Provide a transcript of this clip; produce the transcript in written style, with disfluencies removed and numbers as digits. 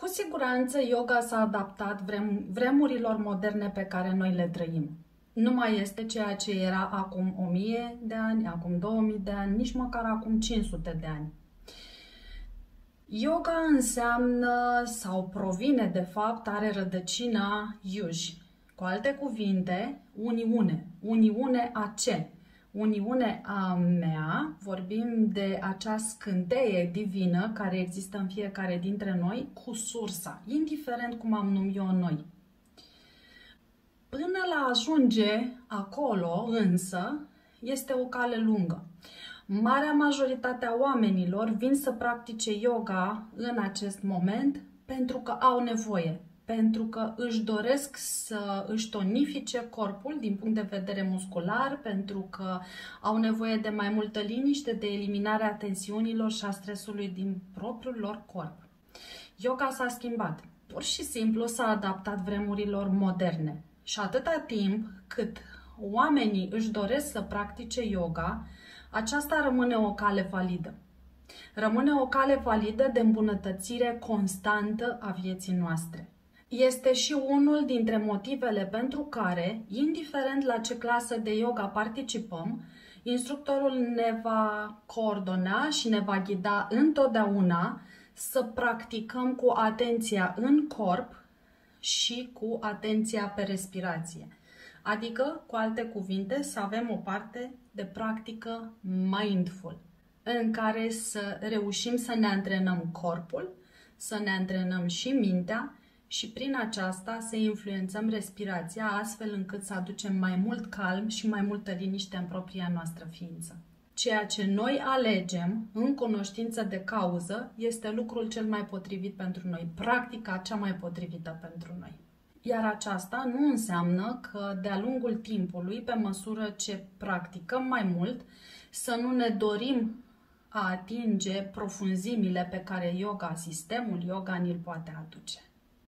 Cu siguranță yoga s-a adaptat vremurilor moderne pe care noi le trăim. Nu mai este ceea ce era acum 1000 de ani, acum 2000 de ani, nici măcar acum 500 de ani. Yoga înseamnă sau provine de fapt, are rădăcina iuj. Cu alte cuvinte, uniune. Uniune a ce? Uniune a mea, vorbim de acea scânteie divină care există în fiecare dintre noi cu sursa, indiferent cum am numit eu noi. Până la ajunge acolo, însă, este o cale lungă. Marea majoritate a oamenilor vin să practice yoga în acest moment pentru că au nevoie, pentru că își doresc să își tonifice corpul din punct de vedere muscular, pentru că au nevoie de mai multă liniște, de eliminarea tensiunilor și a stresului din propriul lor corp. Yoga s-a schimbat, pur și simplu s-a adaptat vremurilor moderne. Și atâta timp cât oamenii își doresc să practice yoga, aceasta rămâne o cale validă. Rămâne o cale validă de îmbunătățire constantă a vieții noastre. Este și unul dintre motivele pentru care, indiferent la ce clasă de yoga participăm, instructorul ne va coordona și ne va ghida întotdeauna să practicăm cu atenția în corp și cu atenția pe respirație. Adică, cu alte cuvinte, să avem o parte de practică mindful, în care să reușim să ne antrenăm corpul, să ne antrenăm și mintea și prin aceasta să influențăm respirația astfel încât să aducem mai mult calm și mai multă liniște în propria noastră ființă. Ceea ce noi alegem în cunoștință de cauză este lucrul cel mai potrivit pentru noi, practica cea mai potrivită pentru noi. Iar aceasta nu înseamnă că de-a lungul timpului, pe măsură ce practicăm mai mult, să nu ne dorim a atinge profunzimile pe care yoga, sistemul yoga, ni-l poate aduce.